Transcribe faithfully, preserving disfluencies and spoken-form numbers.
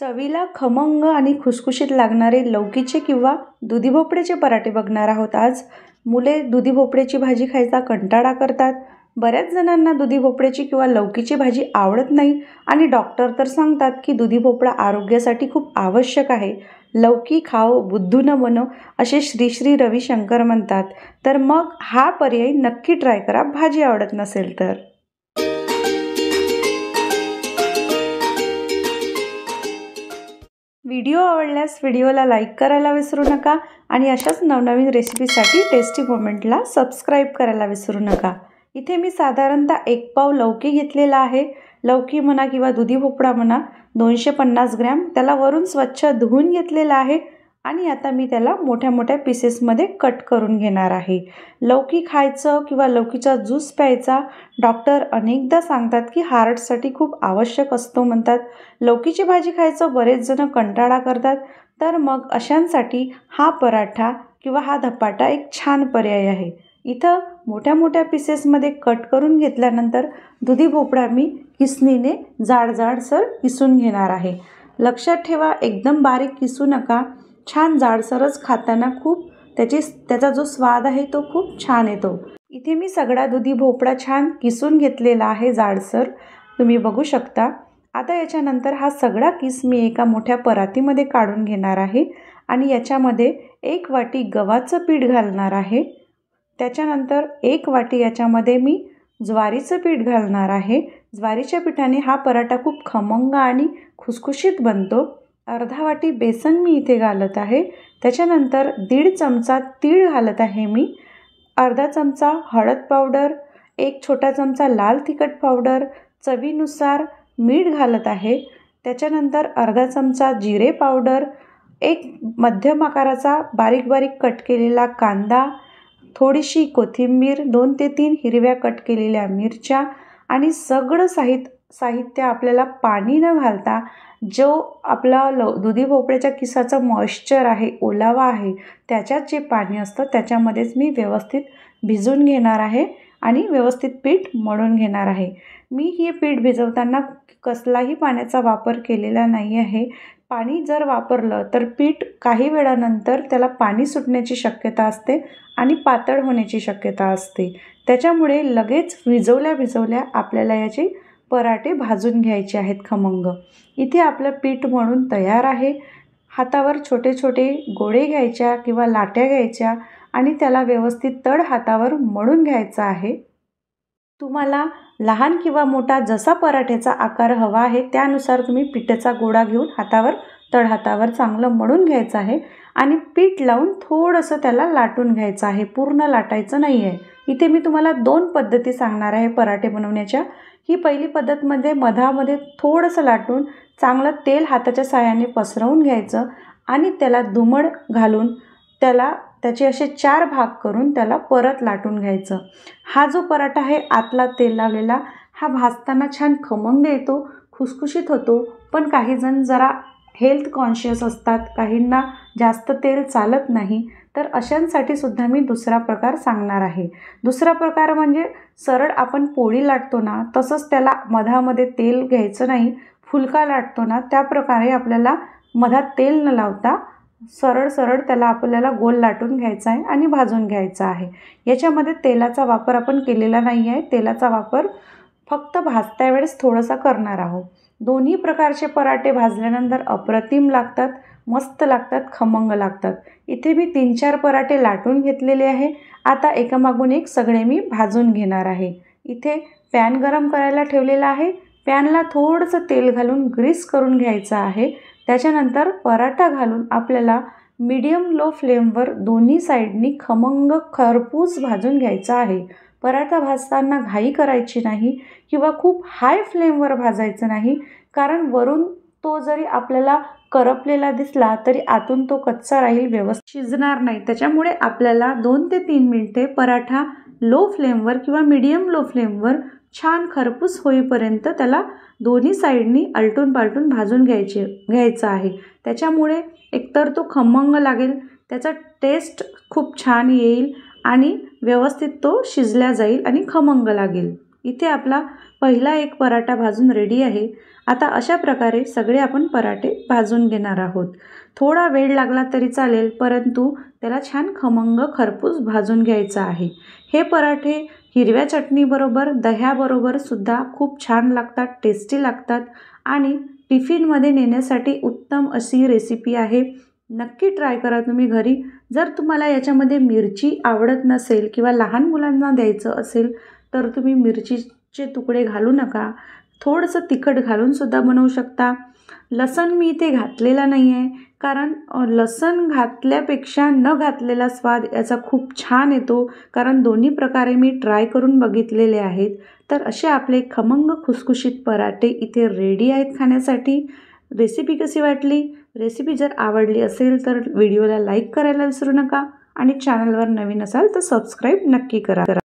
चवीला खमंग आणि खुसखुशीत लागणारे लौकीचे किंवा दुधी भोपळ्याचे पराठे बघणार आहोत आज। मुले दुधी भोपळ्याची भाजी खायचा कंटाळा करतात। बऱ्याच जणांना दुधी भोपळ्याची किंवा लौकीची भाजी आवडत नाही आणि डॉक्टर तर सांगतात की दुधी भोपळा आरोग्यासाठी खूप आवश्यक आहे। लौकी खाओ बुद्धू न बनो असे श्री श्री रविशंकर म्हणतात। तर मग हा पर्याय नक्की ट्राय करा भाजी आवडत नसेल तर। व्हिडिओ आवडल्यास व्हिडिओला लाईक करायला विसरू नका आणि अशाच नवनवीन रेसिपीसाठी टेस्टी मोमेंटला सबस्क्राईब करायला विसरू नका। इथे मी साधारणतः एक पाव लौकी घेतलेला आहे। लौकी म्हणा किंवा दुधी भोपळा म्हणा दोनशे पन्नास ग्रॅम त्याला वरून स्वच्छ धुवून घेतलेला आहे आणि आता मी त्याला मोठ्या मोठ्या पीसेसमध्ये कट करून घेणार आहे। लौकी खायचं किंवा लौकीचा ज्यूस प्यायचा डॉक्टर अनेकदा सांगतात की हार्टसाठी खूप आवश्यक असतो म्हणतात। लौकीची भाजी खायचं बरेच जण कंटाळा करतात, तर मग अशांसाठी हा पराठा किंवा हा धपाटा एक छान पर्याय आहे। इथं मोठ्या मोठ्या पीसेसमध्ये कट करून घेतल्यानंतर दुधी भोपळा मी किसणीने जाड जाडसर किसून घेणार आहे। लक्षात ठेवा एकदम बारीक किसू नका, छान जाडसरच खाताना खूप त्याची त्याचा जो स्वाद आहे तो खूप छान येतो। इथे मी सगळा दुधी भोपळा छान किसून घेतलेला आहे जाडसर, तुम्ही बघू शकता। आता याच्यानंतर हा सगळा किस मी एका मोठ्या परातीमध्ये काढून घेणार आहे आणि याच्यामध्ये एक वाटी गव्हाचं पीठ घालणार आहे। त्याच्यानंतर एक वाटी याच्यामध्ये मी ज्वारीचं पीठ घालणार आहे। ज्वारीच्या पिठाने हा पराठा खूप खमंग आणि खुसखुशीत बनतो। अर्धा वाटी बेसन मी इथे घालत आहे। त्याच्यानंतर दीड चमचा तीळ घालत आहे मी, अर्धा चमचा हळद पावडर, एक छोटा चमचा लाल तिखट पावडर, चवीनुसार मीठ घालत आहे। त्याच्यानंतर अर्धा चमचा जिरे पावडर, एक मध्यम आकाराचा बारीक बारीक कट केलेला कांदा, थोडीशी कोथिंबीर, दोन ते तीन हिरव्या कट केलेल्या मिरच्या आणि सगळं साहित्य साहित्य आपल्याला पाणी न घालता जो आपला ल दुधी भोपळ्याच्या किसाचं मॉइश्चर आहे ओलावा आहे त्याच्यात जे पाणी असतं त्याच्यामध्येच मी व्यवस्थित भिजून घेणार आहे आणि व्यवस्थित पीठ मळून घेणार आहे। मी हे पीठ भिजवताना कसलाही पाण्याचा वापर केलेला नाही आहे। पाणी जर वापरलं तर पीठ काही वेळानंतर त्याला पाणी सुटण्याची शक्यता असते आणि पातळ होण्याची शक्यता असते, त्याच्यामुळे लगेच भिजवल्या भिजवल्या आपल्याला याची पराठे भाजून घ्यायचे आहेत खमंग। इथे आपलं पीठ मळून तयार आहे। हातावर छोटे छोटे गोळे घ्यायच्या किंवा लाट्या घ्यायच्या आणि त्याला व्यवस्थित तळ हातावर मळून घ्यायचा आहे। तुम्हाला लहान किंवा मोठा जसा पराठ्याचा आकार हवा आहे त्यानुसार तुम्ही पिठाचा गोळा घेऊन हातावर तळ हातावर चांगलं मळून घ्यायचं आहे आणि पीठ लावून थोडंसं त्याला लाटून घ्यायचं आहे, पूर्ण लाटायचं नाही आहे। इथे मी तुम्हाला दोन पद्धती सांगणार आहे पराठे बनवण्याच्या। ही पहिली पद्धत म्हणजे मधामध्ये थोडंसं लाटून चांगलं तेल हाताच्या साहाय्याने पसरवून घ्यायचं आणि त्याला दुमड घालून त्याला त्याचे असे चार भाग करून त्याला परत लाटून घ्यायचं। हा जो पराठा आहे आतला तेल लावलेला हा भाजताना छान खमंग येतो, खुसखुशीत होतो, पण काहीजण जरा हेल्थ कॉन्शियस असतात, काहींना जास्त तेल चालत नाही, तर अशांसाठी सुद्धा मी दुसरा प्रकार सांगणार आहे। दुसरा प्रकार म्हणजे सरळ आपण पोळी लाटतो ना तसंच त्याला मधामध्ये तेल घ्यायचं नाही, फुलका लाटतो ना त्या प्रकारे आपल्याला मधात तेल न लावता सरळ सरळ त्याला आपल्याला गोल लाटून घ्यायचा आहे आणि भाजून घ्यायचा आहे। याच्यामध्ये तेलाचा वापर आपण केलेला नाही आहे, तेलाचा वापर फक्त भाजत्या वेळेस थोडासा करणार आहोत। दोन्ही प्रकारचे पराठे भाजल्यानंतर अप्रतिम लागतात, मस्त लागतात, खमंग लागतात। इथे मी तीन चार पराठे लाटून घेतलेले आहे। आता एकामागून एक सगळे मी भाजून घेणार आहे। इथे पॅन गरम करायला ठेवलेला आहे, पॅनला थोडंसं तेल घालून ग्रीस करून घ्यायचं आहे। त्याच्यानंतर पराठा घालून आपल्याला मीडियम लो फ्लेमवर दोन्ही साईडनी खमंग खरपूस भाजून घ्यायचा आहे। पराठा भाजताना घाई करायची नाही किंवा खूप हाय फ्लेमवर भाजायचं नाही, कारण वरून तो जरी आपल्याला करपलेला दिसला तरी आतून तो कच्चा राहील, व्यवस्थित शिजणार नाही। त्याच्यामुळे आपल्याला दोन ते तीन मिनटे पराठा लो फ्लेमवर किंवा मीडियम लो फ्लेमवर छान खरपूस होईपर्यंत त्याला दोन्ही साईडनी आलटून पालटून भाजून घ्यायचे घ्यायचं आहे। त्याच्यामुळे एकतर तो खमंग लागेल, त्याचा टेस्ट खूप छान येईल आणि व्यवस्थित तो शिजला जाईल आणि खमंग लागेल। इथे आपला पहिला एक पराठा भाजून रेडी आहे। आता अशा प्रकारे सगळे आपण पराठे भाजून घेणार आहोत। थोडा वेळ लागला तरी चालेल, परंतु त्याला छान खमंग खरपूस भाजून घ्यायचा आहे। हे पराठे हिरव्या चटणीबरोबर दह्याबरोबर सुद्धा खूप छान लागतात, टेस्टी लागतात आणि टिफिनमध्ये नेण्यासाठी उत्तम अशी रेसिपी आहे। नक्की ट्राय करा तुम्ही घरी। जर तुम्हाला याच्यामध्ये मिरची आवडत नसेल किंवा लहान मुलांना द्यायचं असेल तर तुम्ही मिरचीचे तुकडे घालू नका, थोडंसं तिखट घालूनसुद्धा बनवू शकता। लसण मी इथे घातलेला नाही आहे, कारण लसण घातल्यापेक्षा न घातलेला स्वाद याचा खूप छान येतो, कारण दोन्ही प्रकारे मी ट्राय करून बघितलेले आहेत। तर असे आपले खमंग खुसखुशीत पराठे इथे रेडी आहेत खाण्यासाठी। रेसिपी कशी वाटली? रेसिपी जर आवडली असेल तर व्हिडिओला लाईक करायला विसरू नका आणि चॅनलवर नवीन असाल तर सबस्क्राईब नक्की करा।